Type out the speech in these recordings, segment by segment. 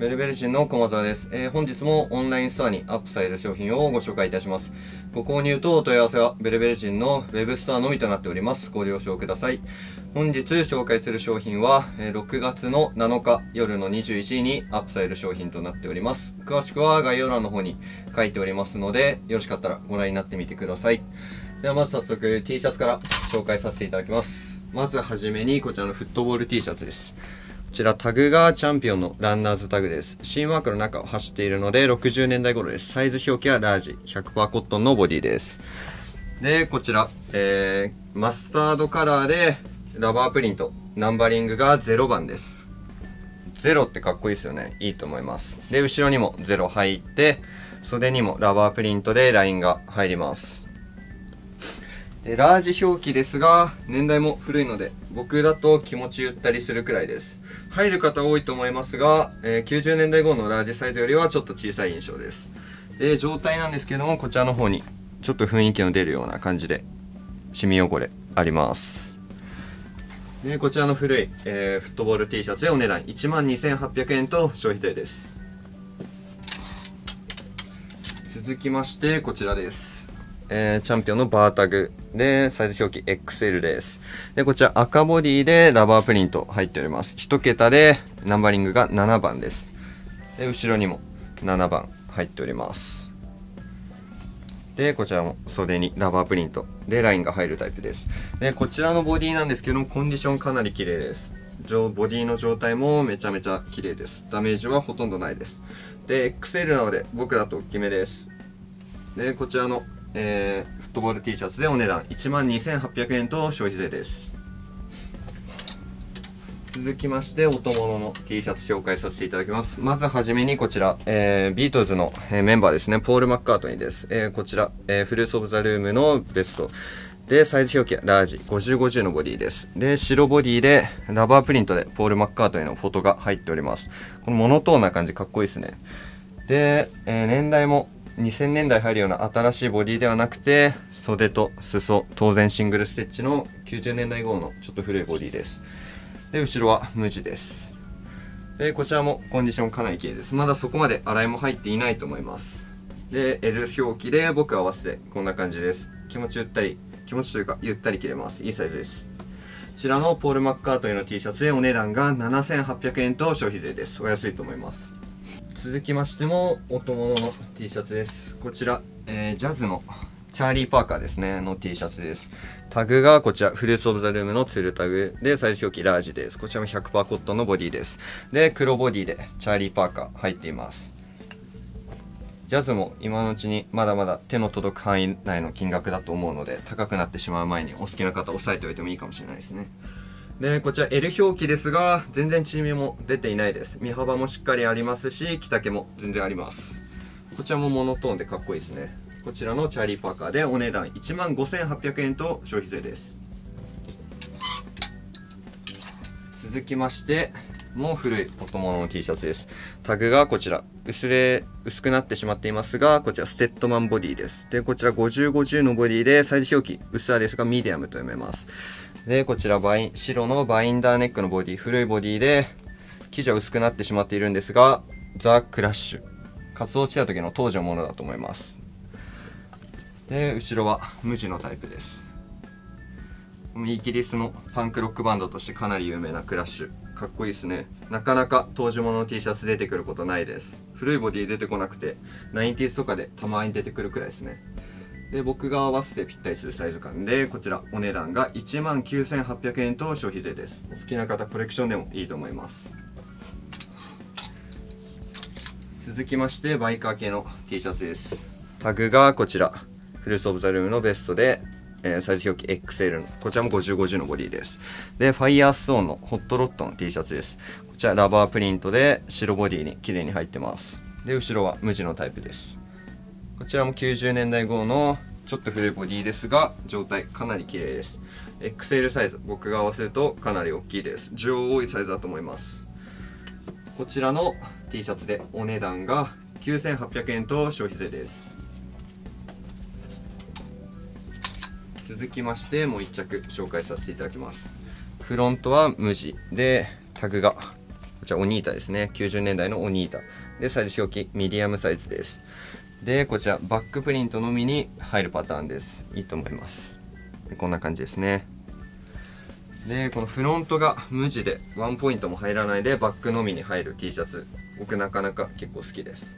ベルベル人の駒沢です。本日もオンラインストアにアップされる商品をご紹介いたします。ご購入とお問い合わせはベルベル人のウェブストアのみとなっております。ご了承ください。本日紹介する商品は、6月の7日夜の21時にアップされる商品となっております。詳しくは概要欄の方に書いておりますので、よろしかったらご覧になってみてください。ではまず早速 T シャツから紹介させていただきます。まずはじめにこちらのフットボール T シャツです。こちらタグがチャンピオンのランナーズタグです。新ワークの中を走っているので60年代頃です。サイズ表記はラージ、100% コットンのボディです。で、こちら、マスタードカラーでラバープリント、ナンバリングが0番です。0ってかっこいいですよね。いいと思います。で、後ろにも0入って、袖にもラバープリントでラインが入ります。で、ラージ表記ですが、年代も古いので、僕だと気持ちゆったりするくらいです。入る方多いと思いますが、90年代後のラージサイズよりはちょっと小さい印象です。で、状態なんですけども、こちらの方に、ちょっと雰囲気の出るような感じで、シミ汚れあります。で、こちらの古い、フットボール T シャツでお値段 12,800 円と消費税です。続きまして、こちらです。チャンピオンのバータグでサイズ表記 XL です。で、こちら赤ボディでラバープリント入っております。1桁でナンバリングが7番です。で、後ろにも7番入っております。で、こちらも袖にラバープリントでラインが入るタイプです。で、こちらのボディなんですけども、コンディションかなり綺麗です。ボディの状態もめちゃめちゃ綺麗です。ダメージはほとんどないです。で、XL なので僕だと大きめです。で、こちらのフットボール T シャツでお値段 12,800 円と消費税です。続きまして音物の T シャツ紹介させていただきます。まずはじめにこちら、ビートルズのメンバーですね、ポール・マッカートニーです。こちら、フルーツ・オブ・ザ・ルームのベストでサイズ表記はラージ5050のボディです。で、白ボディでラバープリントでポール・マッカートニーのフォトが入っております。このモノトーンな感じかっこいいですね。で、年代も2000年代入るような新しいボディではなくて、袖と裾当然シングルステッチの90年代号のちょっと古いボディです。で、後ろは無地です。で、こちらもコンディションかなり綺麗です。まだそこまで洗いも入っていないと思います。で、 L 表記で僕合わせてこんな感じです。気持ちというかゆったり切れます。いいサイズです。こちらのポール・マッカートニーの T シャツでお値段が 7,800 円と消費税です。お安いと思います。続きましても音物の T シャツです。こちら、ジャズのチャーリー・パーカーですねの T シャツです。タグがこちらフルーツ・オブ・ザ・ルームのツールタグでサイズ表記ラージです。こちらも 100% コットンのボディです。で、黒ボディでチャーリー・パーカー入っています。ジャズも今のうちにまだまだ手の届く範囲内の金額だと思うので、高くなってしまう前にお好きな方押さえておいてもいいかもしれないですね。で、こちら L 表記ですが、全然縮みも出ていないです。身幅もしっかりありますし、着丈も全然あります。こちらもモノトーンでかっこいいですね。こちらのチャーリーパーカーでお値段 15,800 円と消費税です。続きまして、もう古い音物の T シャツです。タグがこちら、薄くなってしまっていますが、こちらステッドマンボディです。で、こちら5050のボディで、サイズ表記、薄さですが、ミディアムと読めます。で、こちら白のバインダーネックのボディ、古いボディで、生地は薄くなってしまっているんですが、ザ・クラッシュ。活動してた時の当時のものだと思います。で、後ろは無地のタイプです。イギリスのパンクロックバンドとしてかなり有名なクラッシュ。かっこいいですね。なかなか当時ものの T シャツ出てくることないです。古いボディ出てこなくて、90s とかでたまに出てくるくらいですね。で、僕が合わせてぴったりするサイズ感で、こちらお値段が 19,800 円と消費税です。お好きな方コレクションでもいいと思います。続きまして、バイカー系の T シャツです。タグがこちら、フルーツ・オブ・ザ・ルームのベストで、サイズ表記 XL の、こちらも5050のボディです。で、ファイヤーストーンのホットロットの T シャツです。こちらラバープリントで白ボディに綺麗に入ってます。で、後ろは無地のタイプです。こちらも90年代号のちょっと古いボディですが、状態かなり綺麗です。XL サイズ、僕が合わせるとかなり大きいです。需要多いサイズだと思います。こちらの T シャツでお値段が 9,800 円と消費税です。続きまして、もう1着紹介させていただきます。フロントは無地で、タグがこちらオニータですね。90年代のオニータで、サイズ表記ミディアムサイズです。でこちらバックプリントのみに入るパターンです。いいと思います。でこんな感じですね。でこのフロントが無地でワンポイントも入らないでバックのみに入る T シャツ、僕なかなか結構好きです。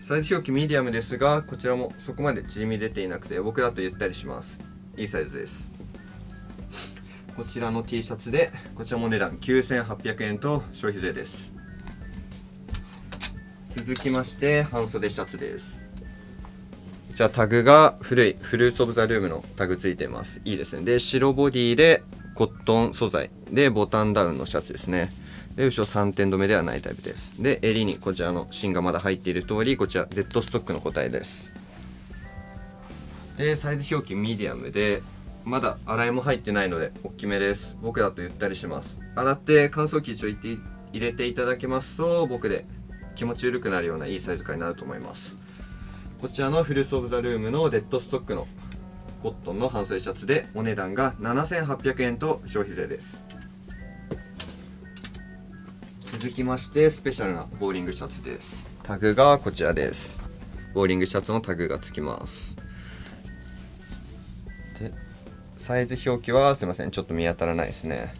サイズ表記ミディアムですが、こちらもそこまで縮み出ていなくて、僕だとゆったりします。いいサイズです。こちらの T シャツで、こちらも値段9800円と消費税です。続きまして半袖シャツです。こちらタグが古いフルーツオブザルームのタグついてます。いいですね。で白ボディでコットン素材でボタンダウンのシャツですね。で後ろ3点止めではないタイプです。で襟にこちらの芯がまだ入っている通り、こちらデッドストックの個体です。でサイズ表記ミディアムで、まだ洗いも入ってないので大きめです。僕だとゆったりします。洗って乾燥機ちょい入れていただけますと、僕で気持ち緩くなるようないいサイズ感になると思います。こちらのフルーツオブザルームのデッドストックのコットンの半袖シャツで、お値段が7800円と消費税です。続きましてスペシャルなボーリングシャツです。タグがこちらです。ボーリングシャツのタグがつきます。でサイズ表記はすいません、ちょっと見当たらないですね。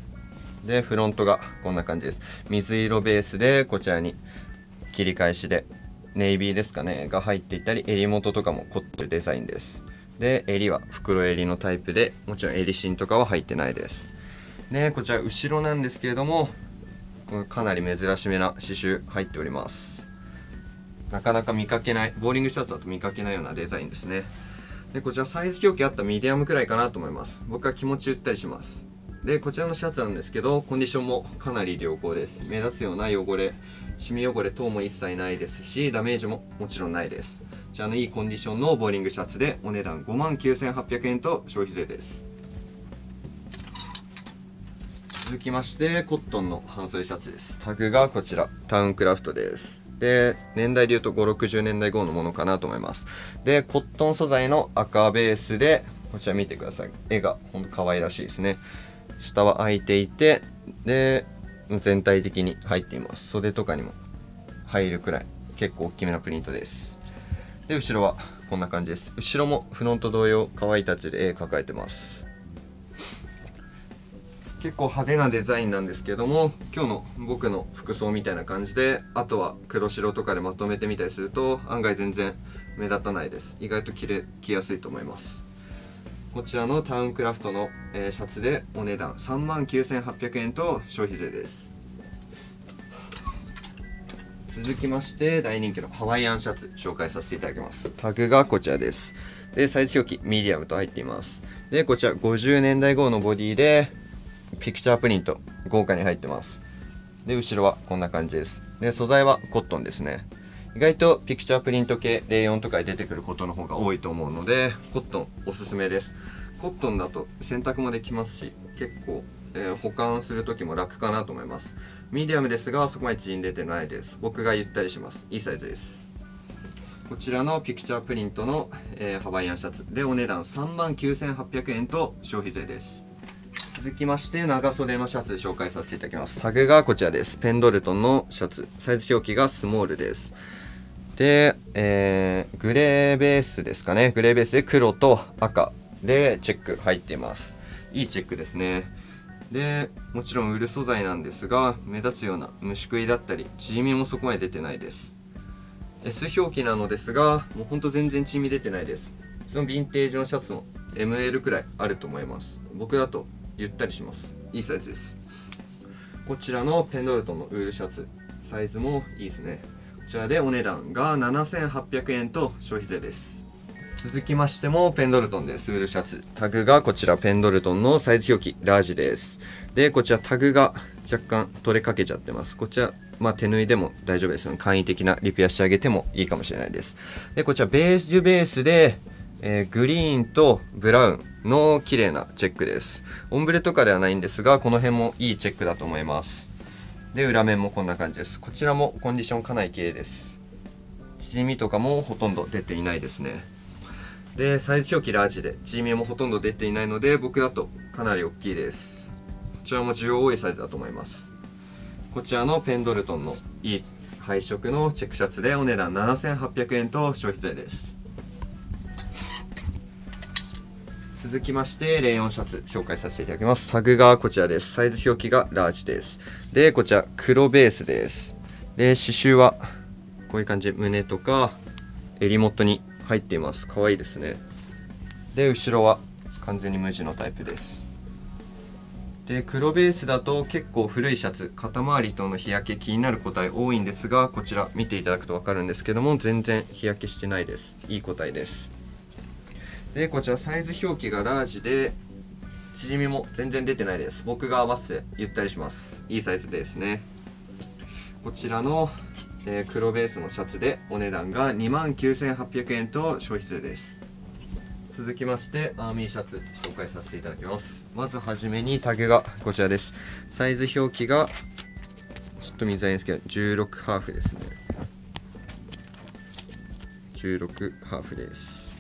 でフロントがこんな感じです。水色ベースで、こちらに切り返しでネイビーですかねが入っていたり、襟元とかも凝ってるデザインです。で襟は袋襟のタイプで、もちろん襟芯とかは入ってないです。でこちら後ろなんですけれども、かなり珍しめな刺繍入っております。なかなか見かけない、ボーリングシャツだと見かけないようなデザインですね。でこちらサイズ表記あったミディアムくらいかなと思います。僕は気持ちゆったりします。でこちらのシャツなんですけど、コンディションもかなり良好です。目立つような汚れ、シミ汚れ等も一切ないですし、ダメージももちろんないです。こちらのいいコンディションのボーリングシャツで、お値段 59,800 円と消費税です。続きましてコットンの半袖シャツです。タグがこちらタウンクラフトです。で年代でいうと5、60年代頃のものかなと思います。でコットン素材の赤ベースで、こちら見てください。絵がほんと可愛らしいですね。下は開いていて、で全体的に入っています。袖とかにも入るくらい結構大きめなプリントです。で後ろはこんな感じです。後ろもフロント同様可愛いタッチで絵描いてます。結構派手なデザインなんですけども、今日の僕の服装みたいな感じで、あとは黒白とかでまとめてみたりすると、案外全然目立たないです。意外と着やすいと思います。こちらのタウンクラフトのシャツで、お値段 39,800 円と消費税です。続きまして大人気のハワイアンシャツ紹介させていただきます。タグがこちらです。でサイズ表記ミディアムと入っています。でこちら50年代号のボディで、ピクチャープリント豪華に入ってます。で後ろはこんな感じです。で素材はコットンですね。意外とピクチャープリント系、04とかに出てくることの方が多いと思うので、コットンおすすめです。コットンだと洗濯もできますし、結構、保管する時も楽かなと思います。ミディアムですが、そこまで縮んでてないです。僕がゆったりします。いいサイズです。こちらのピクチャープリントの、ハワイアンシャツで、お値段 39,800 円と消費税です。続きまして長袖のシャツ紹介させていただきます。タグがこちらです。ペンドルトンのシャツ、サイズ表記がスモールです。で、グレーベースですかね。グレーベースで黒と赤でチェック入っています。いいチェックですね。でもちろんウール素材なんですが、目立つような虫食いだったり縮みもそこまで出てないです。 S 表記なのですが、もうほんと全然縮み出てないです。そのヴィンテージのシャツも ML くらいあると思います。僕だとゆったりします。いいサイズです。こちらのペンドルトンのウールシャツ、サイズもいいですね。こちらでお値段が 7,800 円と消費税です。続きましてもペンドルトンです。ウールシャツ、タグがこちらペンドルトンのサイズ表記ラージです。でこちらタグが若干取れかけちゃってます。こちらまあ手縫いでも大丈夫ですよね。簡易的なリペアしてあげてもいいかもしれないです。でこちらベージュベースで、グリーンとブラウンの綺麗なチェックです。オンブレとかではないんですが、この辺もいいチェックだと思います。で裏面もこんな感じです。こちらもコンディションかなり綺麗です。縮みとかもほとんど出ていないですね。でサイズ表記ラージで、縮みもほとんど出ていないので、僕だとかなり大きいです。こちらも需要多いサイズだと思います。こちらのペンドルトンのいい配色のチェックシャツでお値段7800円と消費税です。続きましてレイヨンシャツ紹介させていただきます。タグがこちらです。サイズ表記がラージです。でこちら黒ベースです。で刺繍はこういう感じ、胸とか襟元に入っています。可愛いですね。で後ろは完全に無地のタイプです。で黒ベースだと結構古いシャツ、肩周りとの日焼け気になる個体多いんですが、こちら見ていただくと分かるんですけども、全然日焼けしてないです。いい個体です。でこちらサイズ表記がラージで縮みも全然出てないです。僕が合わせてゆったりします。いいサイズですね。こちらの黒ベースのシャツでお値段が 29,800 円と消費税です。続きましてアーミーシャツ紹介させていただきます。まずはじめにタグがこちらです。サイズ表記がちょっと見づらいんですけど16ハーフですね。16ハーフです。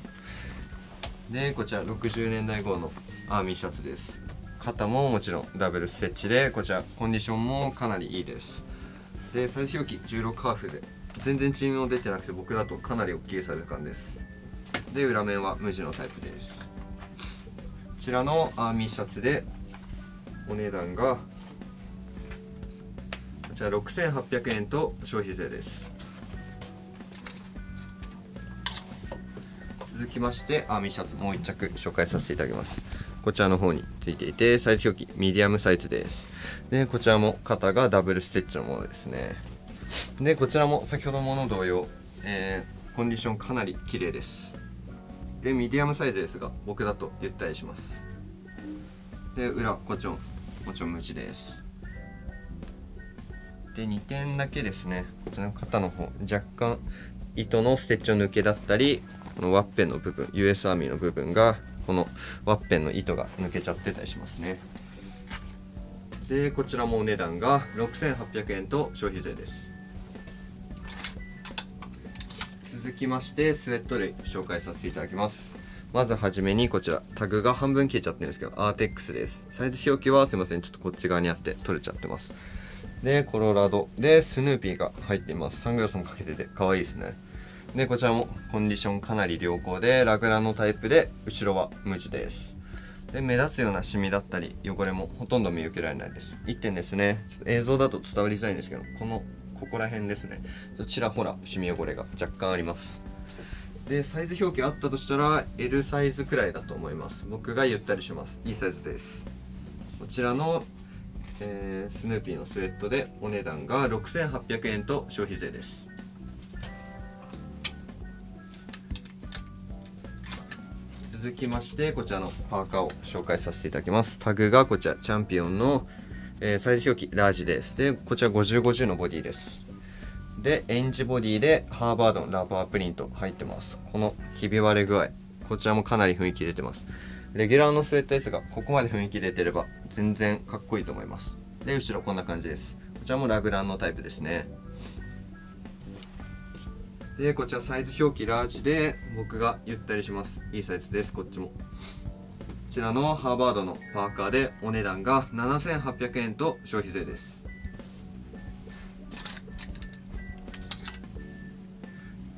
でこちら60年代号のアーミーシャツです。肩ももちろんダブルステッチで、こちらコンディションもかなりいいです。でサイズ表記16ハーフで全然縮みも出てなくて、僕だとかなり大きいサイズ感です。で裏面は無地のタイプです。こちらのアーミーシャツでお値段がこちら 6,800 円と消費税です。続きましてアーミーシャツもう1着紹介させていただきます。こちらの方についていてサイズ表記ミディアムサイズです。でこちらも肩がダブルステッチのものですね。でこちらも先ほどのもの同様、コンディションかなり綺麗です。でミディアムサイズですが、僕だとゆったりします。で裏もちろん無地です。で2点だけですね、こちらの肩の方若干糸のステッチの抜けだったり、このワッペンの部分 US アーミーの部分がこのワッペンの糸が抜けちゃってたりしますね。でこちらもお値段が 6,800 円と消費税です。続きましてスウェット類紹介させていただきます。まずはじめにこちらタグが半分消えちゃってるんですけどアーテックスです。サイズ表記はすいません、ちょっとこっち側にあって取れちゃってます。でコロラドでスヌーピーが入っています。サングラスもかけてて可愛いですね。でこちらもコンディションかなり良好でラグランのタイプで後ろは無地です。で目立つようなシミだったり汚れもほとんど見受けられないです。1点ですね、ちょっと映像だと伝わりづらいんですけど、ここら辺ですね、ちらほらシミ汚れが若干あります。でサイズ表記あったとしたら L サイズくらいだと思います。僕がゆったりします。いいサイズです。こちらの、スヌーピーのスウェットでお値段が 6,800 円と消費税です。続きましてこちらのパーカーを紹介させていただきます。タグがこちらチャンピオンのサイズ表記ラージです。でこちら5050のボディです。でエンジボディでハーバードのラバープリント入ってます。このひび割れ具合、こちらもかなり雰囲気出てます。レギュラーのスウェットですが、ここまで雰囲気出てれば全然かっこいいと思います。で後ろこんな感じです。こちらもラグランのタイプですね。でこちらサイズ表記ラージで僕がゆったりします。いいサイズです。こっちもこちらのハーバードのパーカーでお値段が 7,800 円と消費税です。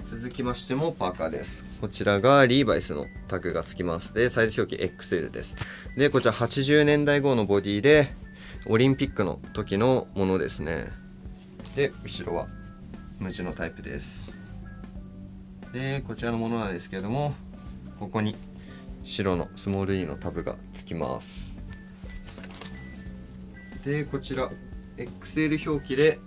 続きましてもパーカーです。こちらがリーバイスのタグがつきます。でサイズ表記 XL です。でこちら80年代号のボディでオリンピックの時のものですね。で後ろは無地のタイプです。でこちらのものなんですけれども、ここに白のスモール E のタブがつきます。でこちら XL 表記で、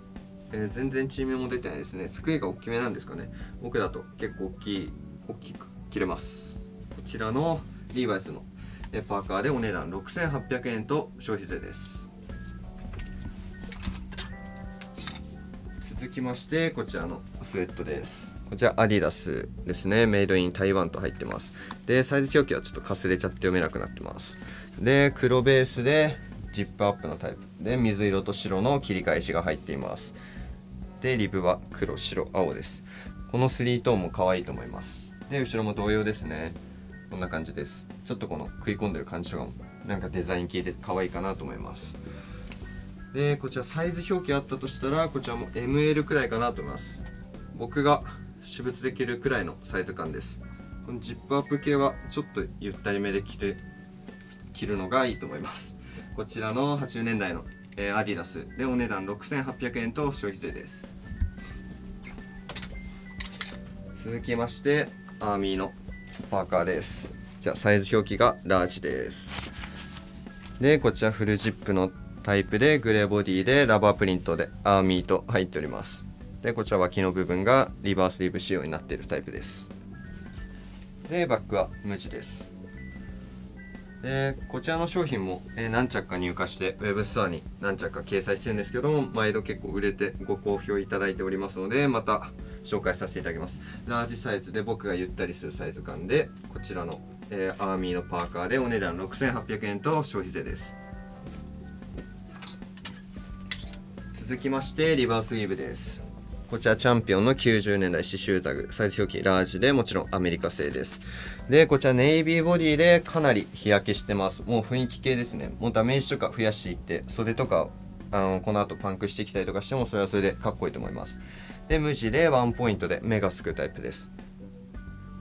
全然縮みも出てないですね。スクエアが大きめなんですかね。僕だと結構大きく切れます。こちらのリーバイスのパーカーでお値段 6,800 円と消費税です。続きましてこちらのスウェットです。こちらアディダスですね。メイドイン台湾と入ってます。でサイズ表記はちょっとかすれちゃって読めなくなってます。で黒ベースでジップアップのタイプで水色と白の切り返しが入っています。でリブは黒白青です。この3トーンも可愛いと思います。で後ろも同様ですね。こんな感じです。ちょっとこの食い込んでる感じとかもなんかデザイン効いて可愛いかなと思います。でこちらサイズ表記あったとしたらこちらも ML くらいかなと思います。僕が私物できるくらいのサイズ感です。このジップアップ系はちょっとゆったりめで着るのがいいと思います。こちらの80年代のアディダスでお値段6800円と消費税です。続きましてアーミーのパーカーです。じゃあサイズ表記がラージです。でこちらフルジップのタイプでグレーボディでラバープリントでアーミーと入っております。でこちら脇の部分がリバースリーブ仕様になっているタイプです。でバッグは無地です。でこちらの商品も何着か入荷してウェブストアに何着か掲載してるんですけども、毎度結構売れてご好評いただいておりますので、また紹介させていただきます。ラージサイズで僕がゆったりするサイズ感でこちらのアーミーのパーカーでお値段6800円と消費税です。続きましてリバースウィーブです。こちらチャンピオンの90年代刺繍タグ、サイズ表記ラージでもちろんアメリカ製です。でこちらネイビーボディでかなり日焼けしてます。もう雰囲気系ですね。もうダメージとか増やしていって袖とかこの後パンクしてきたりとかしてもそれはそれでかっこいいと思います。で無地でワンポイントで目がすくタイプです。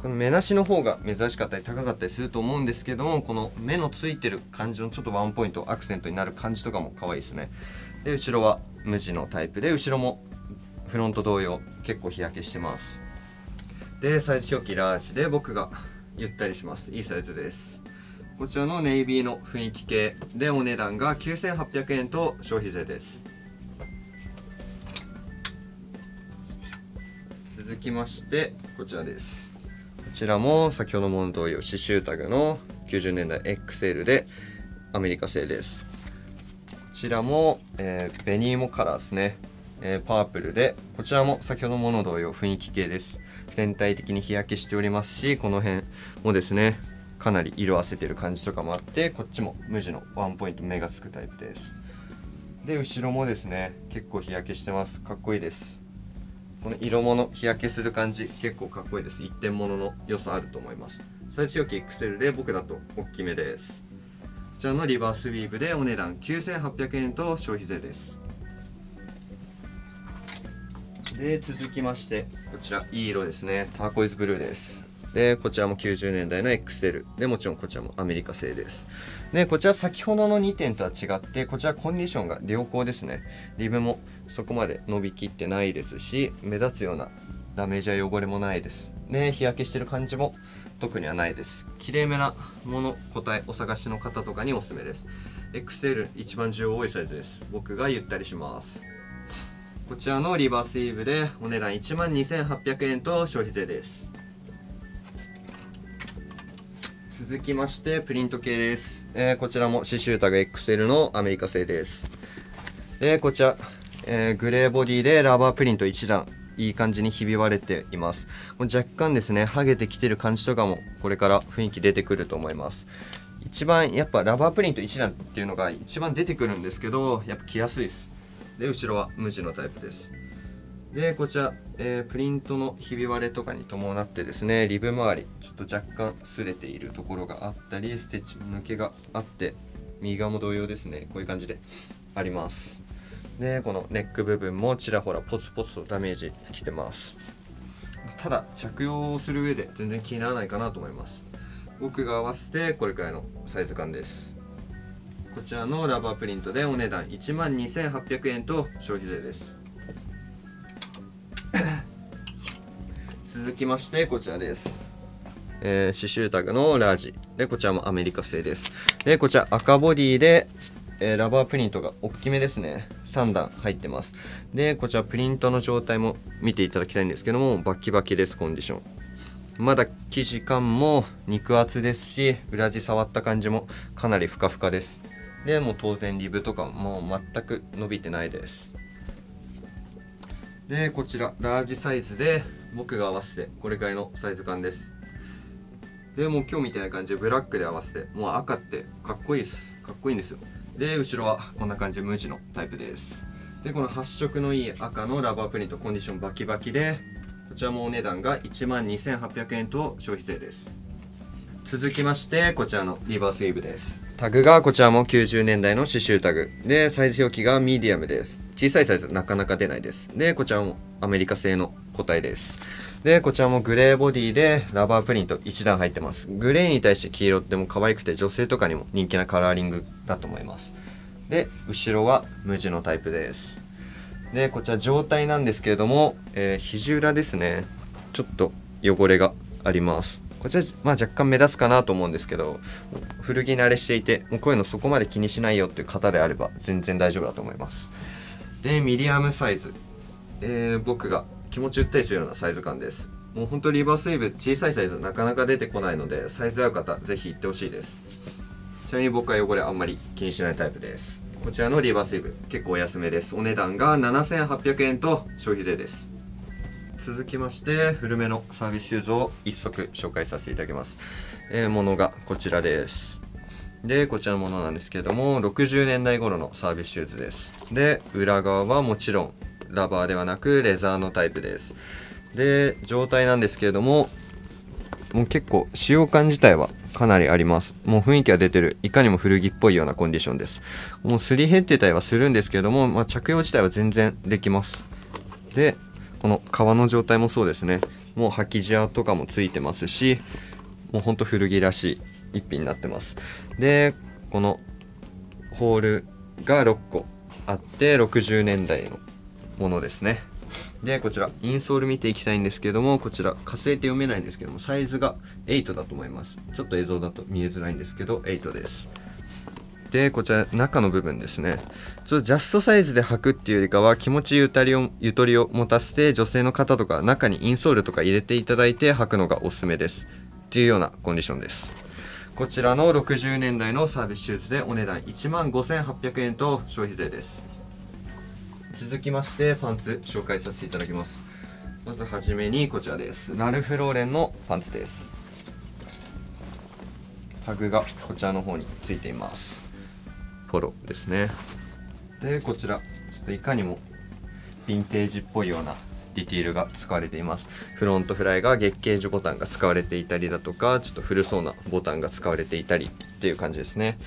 この目なしの方が珍しかったり高かったりすると思うんですけども、この目のついてる感じのちょっとワンポイントアクセントになる感じとかも可愛いですね。で後ろは無地のタイプで後ろもフロント同様結構日焼けしてます。でサイズ表記ラージで僕がゆったりします。いいサイズです。こちらのネイビーの雰囲気系でお値段が9800円と消費税です。続きましてこちらです。こちらも先ほども同様刺繍タグの90年代 XL でアメリカ製です。こちらも、ベニーモカラーですね。パープルでこちらも先ほどもの同様雰囲気系です。全体的に日焼けしておりますし、この辺もですねかなり色あせてる感じとかもあって、こっちも無地のワンポイント目がつくタイプです。で後ろもですね結構日焼けしてます。かっこいいです。この色物日焼けする感じ結構かっこいいです。一点物の良さあると思います。サイズ表記 XL で僕だと大きめです。こちらのリバースウィーブでお値段9800円と消費税です。で続きましてこちらいい色ですね。ターコイズブルーです。でこちらも90年代の XL でもちろんこちらもアメリカ製です。でこちら先ほどの2点とは違ってこちらコンディションが良好ですね。リブもそこまで伸びきってないですし、目立つようなダメージや汚れもないです。で日焼けしてる感じも特にはないです。きれいめなもの個体お探しの方とかにおすすめです。 XL 一番需要多いサイズです。僕がゆったりします。こちらのリバースウィーブでお値段 12,800 円と消費税です。続きましてプリント系です、こちらも刺繍タグ XL のアメリカ製です。でこちら、グレーボディでラバープリント1段いい感じにひび割れています。若干ですね剥げてきてる感じとかもこれから雰囲気出てくると思います。一番やっぱラバープリント1段っていうのが一番出てくるんですけど、やっぱ着やすいです。で後ろは無地のタイプです。でこちら、プリントのひび割れとかに伴ってですね、リブ周りちょっと若干擦れているところがあったり、ステッチ抜けがあって、右側も同様ですねこういう感じであります。でこのネック部分もちらほらポツポツとダメージきてます。ただ着用する上で全然気にならないかなと思います。僕が合わせてこれくらいのサイズ感です。こちらのラバープリントでお値段 12,800 円と消費税です。続きましてこちらです。刺繍タグのラージでこちらもアメリカ製です。でこちら赤ボディで、ラバープリントが大きめですね。3段入ってます。でこちらプリントの状態も見ていただきたいんですけども、バキバキです。コンディションまだ生地感も肉厚ですし、裏地触った感じもかなりふかふかです。でもう当然リブとかも全く伸びてないです。でこちらラージサイズで僕が合わせてこれくらいのサイズ感です。でもう今日みたいな感じでブラックで合わせて、もう赤ってかっこいいです。かっこいいんですよ。で後ろはこんな感じで無地のタイプです。でこの発色のいい赤のラバープリント、コンディションバキバキでこちらもお値段が 12,800 円と消費税です。続きましてこちらのリバースウィーブです。タグがこちらも90年代の刺繍タグで、サイズ表記がミディアムです。小さいサイズなかなか出ないです。でこちらもアメリカ製の個体です。でこちらもグレーボディでラバープリント1段入ってます。グレーに対して黄色っても可愛くて女性とかにも人気なカラーリングだと思います。で後ろは無地のタイプです。でこちら状態なんですけれども、肘裏ですね、ちょっと汚れがあります。こちら、若干目立つかなと思うんですけど、古着慣れしていてもうこういうのそこまで気にしないよっていう方であれば全然大丈夫だと思います。でミディアムサイズ、僕が気持ちゆったりするようなサイズ感です。もうほんとリバースウェーブ小さいサイズなかなか出てこないので、サイズ合う方ぜひ行ってほしいです。ちなみに僕は汚れあんまり気にしないタイプです。こちらのリバースウェーブ結構お安めです。お値段が7800円と消費税です。続きまして古めのサービスシューズを1足紹介させていただきます。ものがこちらです。でこちらのものなんですけれども、60年代頃のサービスシューズです。で裏側はもちろんラバーではなくレザーのタイプです。で状態なんですけれども、もう結構使用感自体はかなりあります。もう雰囲気は出てる、いかにも古着っぽいようなコンディションです。もうすり減ってたりはするんですけれども、着用自体は全然できます。でこの革の状態もそうですね、もう履き地とかもついてますし、もうほんと古着らしい一品になってます。でこのホールが6個あって60年代のものですね。でこちらインソール見ていきたいんですけども、こちら火星って読めないんですけども、サイズが8だと思います。ちょっと映像だと見えづらいんですけど8です。でこちら中の部分ですね、ちょっとジャストサイズで履くっていうよりかは気持ちゆとりを持たせて、女性の方とか中にインソールとか入れていただいて履くのがおすすめですっていうようなコンディションです。こちらの60年代のサービスシューズでお値段 15,800 円と消費税です。続きましてパンツ紹介させていただきます。まずはじめにこちらです。ラルフローレンのパンツです。タグがこちらの方についています。ポロですね。でこちらちょっといかにもヴィンテージっぽいようなディティールが使われています。フロントフライが月桂樹ボタンが使われていたりだとか、ちょっと古そうなボタンが使われていたりっていう感じですね。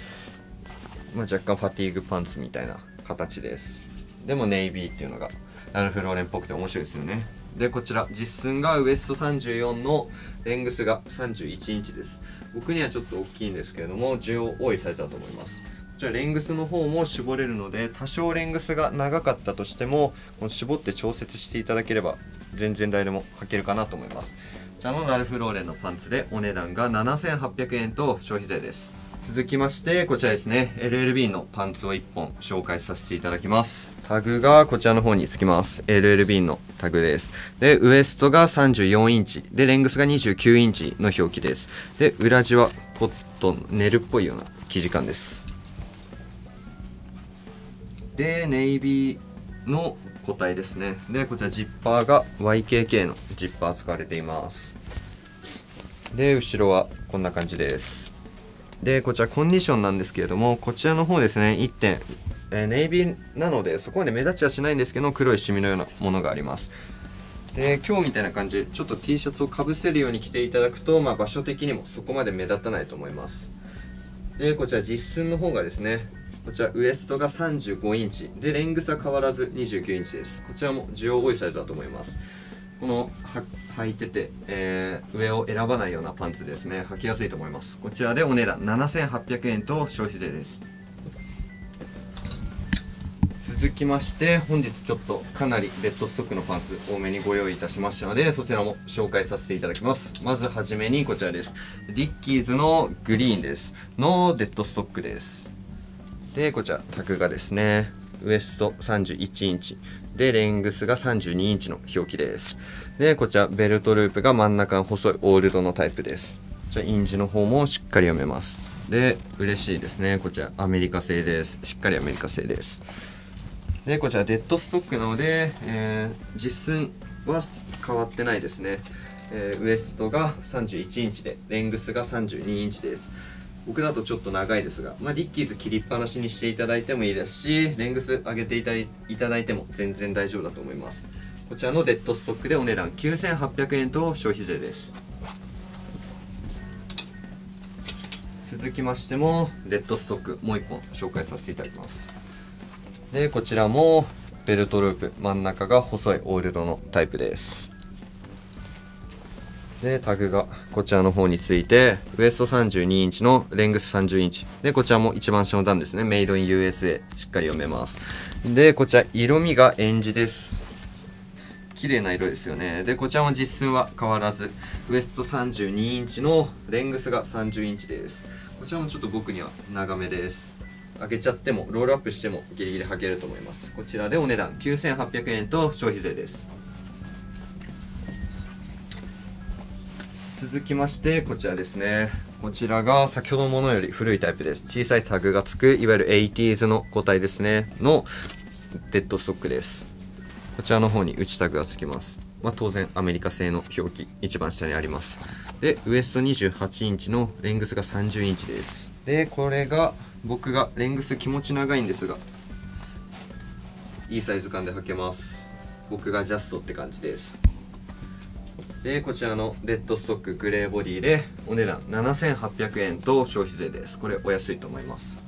若干ファティーグパンツみたいな形です。でもネイビーっていうのがラルフローレンっぽくて面白いですよね。でこちら実寸がウエスト34のレングスが31インチです。僕にはちょっと大きいんですけれども需要多いサイズだと思います。じゃあレングスの方も絞れるので、多少レングスが長かったとしてもこの絞って調節していただければ全然誰でも履けるかなと思います。こちらのラルフローレンのパンツでお値段が 7,800 円と消費税です。続きましてこちらですね、 LLB のパンツを1本紹介させていただきます。タグがこちらの方につきます。 LLB のタグです。でウエストが34インチでレングスが29インチの表記です。で裏地はコットンネルっぽいような生地感です。でネイビーの個体ですね。でこちらジッパーが YKK のジッパー使われています。で後ろはこんな感じです。でこちらコンディションなんですけれども、こちらの方ですね1点、ネイビーなのでそこまで目立ちはしないんですけど、黒いシミのようなものがあります。で今日みたいな感じでちょっと T シャツをかぶせるように着ていただくと、場所的にもそこまで目立たないと思います。でこちら実寸の方がですね、こちらウエストが35インチでレングスは変わらず29インチです。こちらも需要多いサイズだと思います。この履いてて、上を選ばないようなパンツですね、履きやすいと思います。こちらでお値段 7,800 円と消費税です。続きまして本日ちょっとかなりデッドストックのパンツ多めにご用意いたしましたので、そちらも紹介させていただきます。まずはじめにこちらです。ディッキーズのグリーンですのデッドストックです。でこちらタグがですね、ウエスト31インチでレングスが32インチの表記です。でこちらベルトループが真ん中の細いオールドのタイプです。じゃインジの方もしっかり読めます。で嬉しいですね、こちらアメリカ製です。しっかりアメリカ製です。でこちらデッドストックなので、実寸は変わってないですね。ウエストが31インチでレングスが32インチです。僕だとちょっと長いですが、ディッキーズ切りっぱなしにしていただいてもいいですし、レングス上げていただいても全然大丈夫だと思います。こちらのデッドストックでお値段 9,800 円と消費税です。続きましてもレッドストックもう1本紹介させていただきます。でこちらもベルトループ真ん中が細いオイルドのタイプです。でタグがこちらの方についてウエスト32インチのレングス30インチでこちらも一番下の段ですね、メイドイン USA しっかり読めます。でこちら色味がエンジです。綺麗な色ですよね。でこちらも実寸は変わらずウエスト32インチのレングスが30インチです。こちらもちょっと僕には長めです。開けちゃってもロールアップしてもギリギリ履けると思います。こちらでお値段9800円と消費税です。続きましてこちらですね。こちらが先ほどのものより古いタイプです。小さいタグがつくいわゆる 80s の個体ですねのデッドストックです。こちらの方に内タグがつきます。まあ、当然アメリカ製の表記一番下にあります。でウエスト28インチのレングスが30インチです。でこれが僕がレングス気持ち長いんですがいいサイズ感で履けます。僕がジャストって感じです。でこちらのレッドストックグレーボディでお値段7800円と消費税です。これお安いと思います。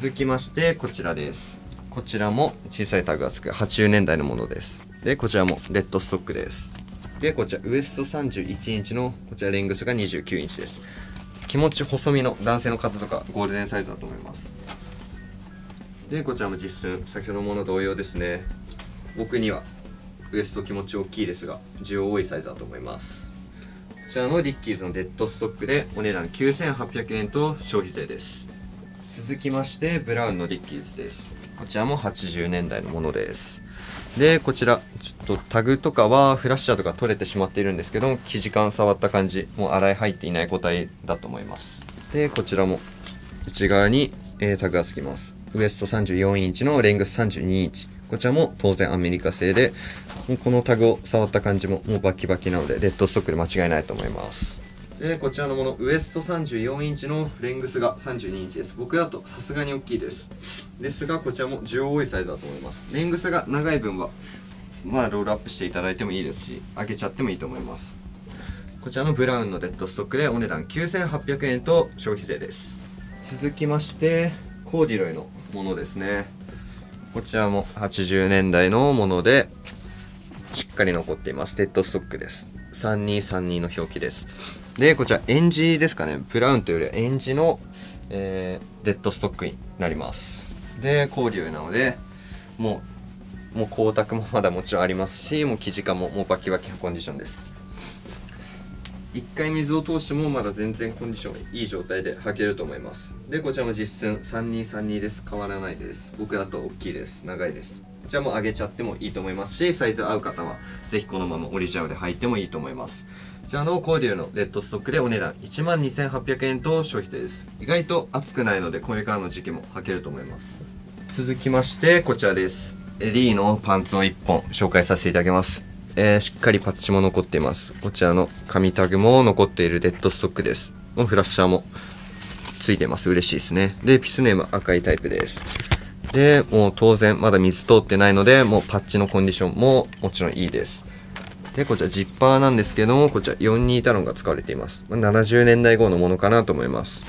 続きましてこちらです。こちらも小さいタグがつく80年代のものです。でこちらもレッドストックです。でこちらウエスト31インチのこちらレングスが29インチです。気持ち細身の男性の方とかゴールデンサイズだと思います。でこちらも実寸先ほどのもの同様ですね。僕にはウエスト気持ち大きいですが需要多いサイズだと思います。こちらのリッキーズのデッドストックでお値段9800円と消費税です。続きましてブラウンのリッキーズです。こちらも80年代のものです。でこちらちょっとタグとかはフラッシャーとか取れてしまっているんですけど生地感触った感じもう洗い入っていない個体だと思います。でこちらも内側にタグがつきます。ウエスト34インチのレングス32インチ、こちらも当然アメリカ製で、このタグを触った感じももうバキバキなのでレッドストックで間違いないと思います。でこちらのものウエスト34インチのレングスが32インチです。僕だとさすがに大きいですがこちらも需要多いサイズだと思います。レングスが長い分はまあロールアップしていただいてもいいですし開けちゃってもいいと思います。こちらのブラウンのレッドストックでお値段9800円と消費税です。続きましてコーディロイのものですね。こちらも80年代のものでしっかり残っています。デッドストックです。3232の表記です。でこちらエンジですかね。ブラウンというよりはエンジの、デッドストックになります。でコーディロイなのでもう光沢もまだもちろんありますしもう生地感ももうバキバキのコンディションです。1回水を通してもまだ全然コンディションいい状態で履けると思います。でこちらも実寸3232です。変わらないです。僕だと大きいです。長いです。こちらも上げちゃってもいいと思いますしサイズ合う方はぜひこのままオリジナルで履いてもいいと思います。こちらのコーデューのレッドストックでお値段 12,800 円と消費税です。意外と暑くないのでこれからの時期も履けると思います。続きましてこちらです。リーのパンツを1本紹介させていただきます。しっかりパッチも残っています。こちらの紙タグも残っているデッドストックです。フラッシャーもついてます。嬉しいですね。でピスネーム赤いタイプです。でもう当然まだ水通ってないのでもうパッチのコンディションももちろんいいです。でこちらジッパーなんですけどもこちら42タロンが使われています。70年代号のものかなと思います。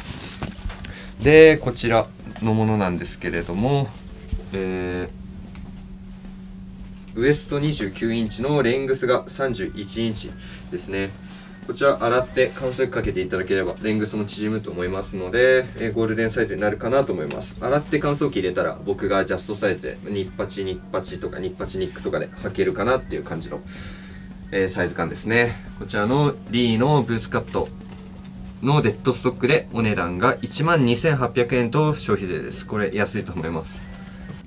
でこちらのものなんですけれども、ウエスト29インチのレングスが31インチですね。こちら洗って乾燥かけていただければレングスも縮むと思いますのでゴールデンサイズになるかなと思います。洗って乾燥機入れたら僕がジャストサイズでニッパチとかニッパチニックとかで履けるかなっていう感じのサイズ感ですね。こちらのリーのブースカットのデッドストックでお値段が 12,800 円と消費税です。これ安いと思います。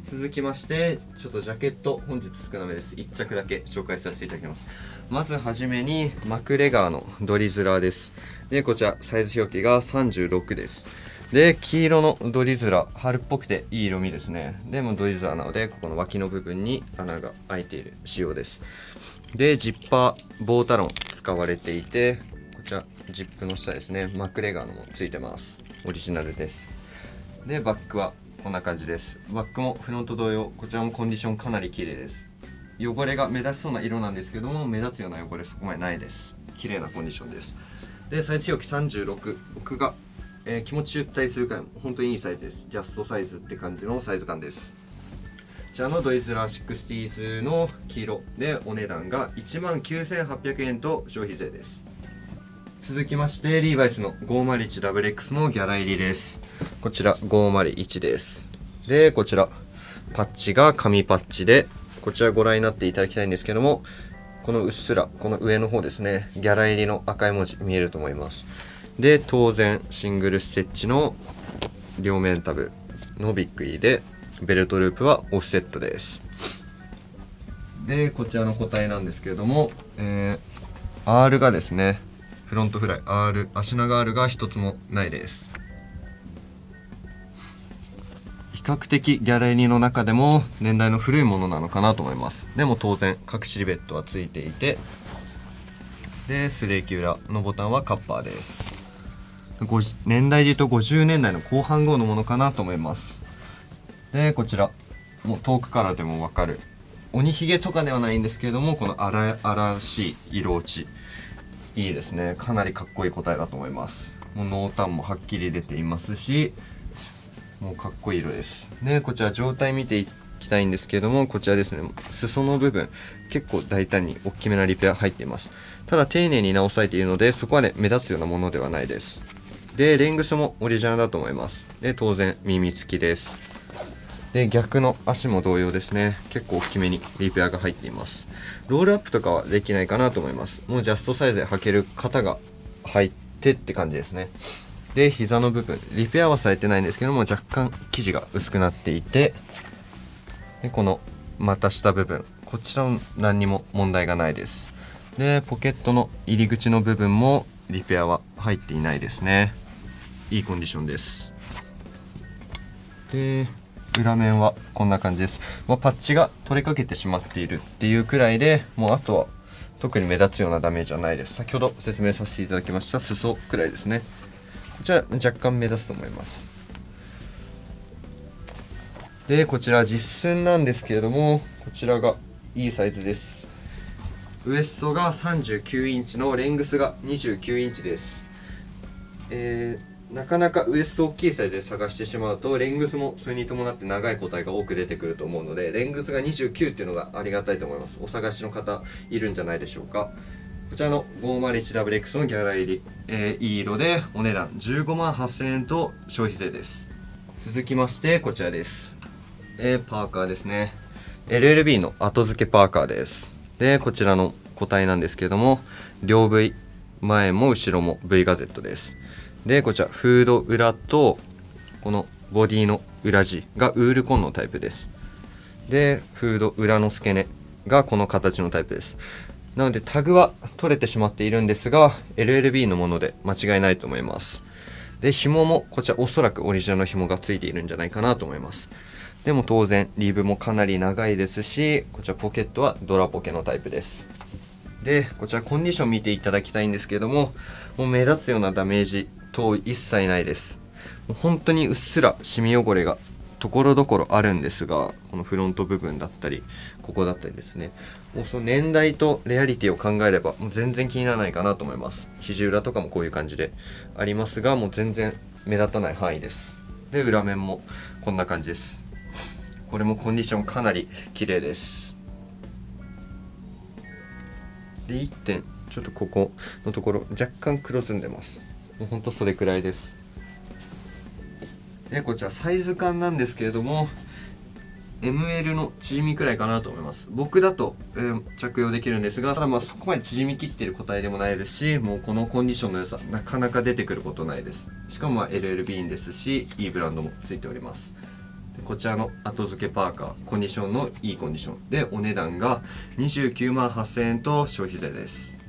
続きましてちょっとジャケット本日少なめです。1着だけ紹介させていただきます。まずはじめにマクレガーのドリズラーです。でこちらサイズ表記が36です。で黄色のドリズラー春っぽくていい色味ですね。でもドリズラーなのでここの脇の部分に穴が開いている仕様です。でジッパー棒タロン使われていてこちらジップの下ですねマクレガーのもついてます。オリジナルです。でバックはこんな感じです。バックもフロント同様こちらもコンディションかなり綺麗です。汚れが目立ちそうな色なんですけども目立つような汚れそこまでないです。綺麗なコンディションです。でサイズ表記36、僕が、気持ちを訴えするくらい本当にいいサイズです。ジャストサイズって感じのサイズ感です。こちらのドイツラー 60s の黄色でお値段が 19,800 円と消費税です。続きましてリーバイスの 501XX のギャラ入りです。こちら501です。でこちらパッチが紙パッチで、こちらご覧になっていただきたいんですけども、このうっすらこの上の方ですね、ギャラ入りの赤い文字見えると思います。で当然シングルステッチの両面タブのビッグ E で、ベルトループはオフセットです。でこちらの個体なんですけれども、R がですね、フロントフライ R、 足長 R が一つもないです。比較的ギャラ入りの中でも年代の古いものなのかなと思います。でも当然各シルベットはついていて、でスレーキ裏のボタンはカッパーです。年代でいうと50年代の後半号のものかなと思います。でこちらもう遠くからでも分かる、鬼ひげとかではないんですけれども、この荒々しい色落ちいいですね。かなりかっこいい個体だと思います。もう濃淡もはっきり出ていますし、もうかっこいい色です。でこちら状態見ていきたいんですけれども、こちらですね、裾の部分結構大胆に大きめなリペア入っています。ただ丁寧に直されているので、そこはね目立つようなものではないです。でレングスもオリジナルだと思います。で当然耳付きです。で逆の足も同様ですね、結構大きめにリペアが入っています。ロールアップとかはできないかなと思います。もうジャストサイズで履ける方が入ってって感じですね。で膝の部分リペアはされてないんですけども、若干生地が薄くなっていて、でこの股下部分こちらも何にも問題がないです。でポケットの入り口の部分もリペアは入っていないですね。いいコンディションです。で裏面はこんな感じです、パッチが取れかけてしまっているっていうくらいで、もうあとは特に目立つようなダメージはないです。先ほど説明させていただきました裾くらいですね、こちら若干目立つと思います。でこちら実寸なんですけれども、こちらがいいサイズです。ウエストが39インチのレングスが29インチです。なかなかウエスト大きいサイズで探してしまうと、レングスもそれに伴って長い個体が多く出てくると思うので、レングスが29っていうのがありがたいと思います。お探しの方いるんじゃないでしょうか。こちらの 501XX のギャラ入り、いい色でお値段 158,000 円と消費税です。続きましてこちらです、パーカーですね。 LLB の後付けパーカーです。でこちらの個体なんですけれども、両 V 前も後ろも V ガゼットです。でこちらフード裏とこのボディの裏地がウール紺のタイプです。でフード裏の付け根がこの形のタイプです。なのでタグは取れてしまっているんですが、 LLB のもので間違いないと思います。で紐もこちらおそらくオリジナルの紐が付いているんじゃないかなと思います。でも当然リーブもかなり長いですし、こちらポケットはドラポケのタイプです。でこちらコンディション見ていただきたいんですけれども、もう目立つようなダメージ等一切ないです。本当にうっすらシミ汚れがところどころあるんですが、このフロント部分だったりここだったりですね、もうその年代とレアリティを考えればもう全然気にならないかなと思います。肘裏とかもこういう感じでありますが、もう全然目立たない範囲です。で裏面もこんな感じです。これもコンディションかなり綺麗です。で1点ちょっとここのところ若干黒ずんでます。ほんとそれくらいです。でこちらサイズ感なんですけれども、 ML の縮みくらいかなと思います。僕だと、着用できるんですが、ただそこまで縮みきっている個体でもないですし、もうこのコンディションの良さなかなか出てくることないです。しかもLLB ですし、いいブランドもついております。でこちらの後付けパーカー、コンディションのいいコンディションでお値段が 298,000 円と消費税です。